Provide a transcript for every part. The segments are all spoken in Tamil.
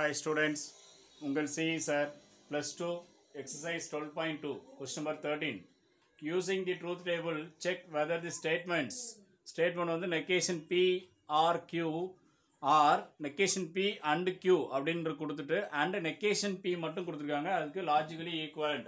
Hi students, Ungal C sir, plus 2, exercise 12.2, question number 13. Using the truth table, check whether the statements, statement on the negation P or Q or negation P and Q, and negation P mattum logically equivalent,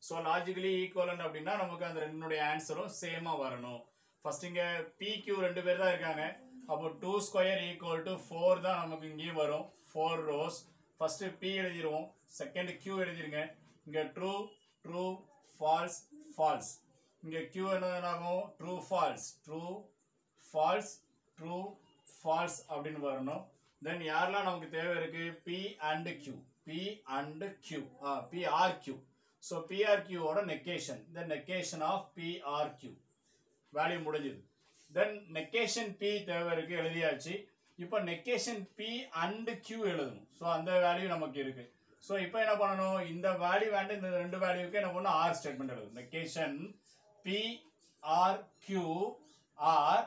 so logically equivalent abdinna namakku and rendu answer same ah varano. First inga pq rendu per da irukanga, appo 2 square equal to 4 da namakku inge varum. 4 rows, first p elidiruvom, second q elidirunga. Inga true true, false false. Inga q enadanaagum true false true false abdin varano. Then yarla namakku theva irukku p and q p r q. So PRQ or negation, the negation of PRQ value mudajid. Then negation P thevarukku eludiyaachi. Ipo negation P and Q eludum. So andha value namakku irukku. So ipo enna pananum, indha value and indha rendu value ku enna panna r statement eludum. Negation P R Q or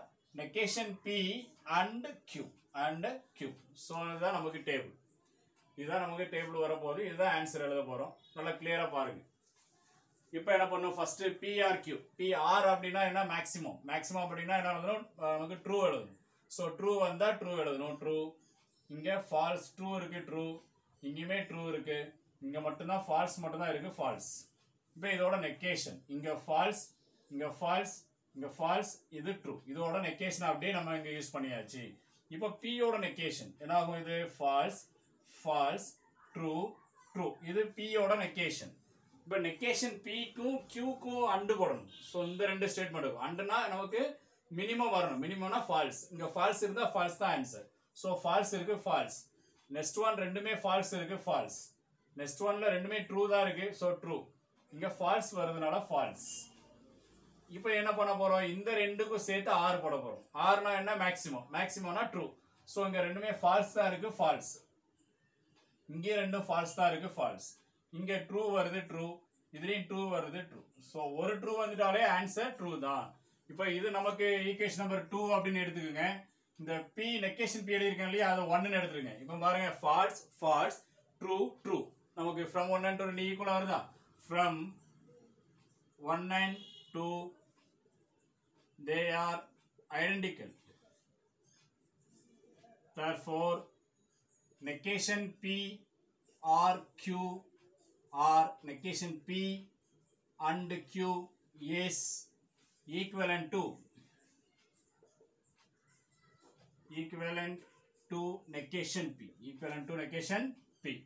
negation P and Q and Q. So idha namakku table. இதுதான் நமக்கு டேபிள் வரப்போகுது. இதுதான் ஆன்சர் எழுத போகிறோம். நல்லா கிளியராக பாருங்கள். இப்போ என்ன பண்ணும், ஃபஸ்ட்டு பிஆர்க்யூ. பிஆர் அப்படின்னா என்ன, மேக்ஸிமம். மேக்ஸிமம் அப்படின்னா என்ன எழுதணும், நமக்கு ட்ரூ எழுதணும். ஸோ ட்ரூ வந்தால் ட்ரூ எழுதணும். ட்ரூ இங்கே ஃபால்ஸ், ட்ரூ இருக்குது, ட்ரூ இங்கேயுமே ட்ரூ இருக்குது. இங்கே மட்டும்தான் ஃபால்ஸ் மட்டும்தான் இருக்குது, ஃபால்ஸ். இப்போ இதோட நெக்கேஷன், இங்கே ஃபால்ஸ், இங்கே ஃபால்ஸ், இங்கே ஃபால்ஸ், இது ட்ரூ. இதோட நெக்கேஷன் அப்படியே நம்ம இங்கே யூஸ் பண்ணியாச்சு. இப்போ பியோட நெக்கேஷன் என்ன ஆகும், இது ஃபால்ஸ் false, true, true. இது P ஓட negation. இப்போ negation P க்கும் Q க்கும் and போடணும். ஸோ இந்த ரெண்டு ஸ்டேட்மெண்ட் இருக்கும். அண்டுனா நமக்கு மினிமம் வரணும். மினிமம்னா ஃபால்ஸ். இங்கே ஃபால்ஸ் இருந்தால் ஃபால்ஸ் தான் ஆன்சர். ஸோ ஃபால்ஸ் இருக்குது, ஃபால்ஸ். நெக்ஸ்ட் ஒன் ரெண்டுமே ஃபால்ஸ் இருக்குது, ஃபால்ஸ். நெக்ஸ்ட் ஒன்ல ரெண்டுமே ட்ரூ தான் இருக்குது, ஸோ ட்ரூ. இங்கே ஃபால்ஸ் வர்றதுனால ஃபால்ஸ். இப்போ என்ன பண்ண போகிறோம், இந்த ரெண்டுக்கும் சேர்த்து ஆறு போட போகிறோம். ஆறுனா என்ன, மேக்ஸிமம். மேக்ஸிமம்னா ட்ரூ. ஸோ இங்கே ரெண்டுமே ஃபால்ஸ் தான் இருக்குது, ஃபால்ஸ். இங்கே ரெண்டும் ஃபால்ஸ் தான் இருக்குது, ஃபால்ஸ். இங்கே ட்ரூ வருது, ட்ரூ. இதுலேயும் ட்ரூ வருது, ட்ரூ. ஸோ ஒரு ட்ரூ வந்துட்டாலே ஆன்சர் ட்ரூ தான். இப்போ இது நமக்கு ஈக்குவேஷன் நம்பர் 2 அப்படின்னு எடுத்துக்கோங்க. இந்த பி நெக்கேஷன் பி எழுதியிருக்கேன் இல்லையா, அதை ஒன்றுன்னு எடுத்துருங்க. இப்போ பாருங்கள், ஃபால்ஸ் ஃபால்ஸ், ட்ரூ ட்ரூ. நமக்கு ஃப்ரம் 1 and 2 ரெண்டு ஈக்குவலாக வருதா, from 1 and 2 they are identical. Therefore negation P R Q or negation P and Q is equivalent to negation P.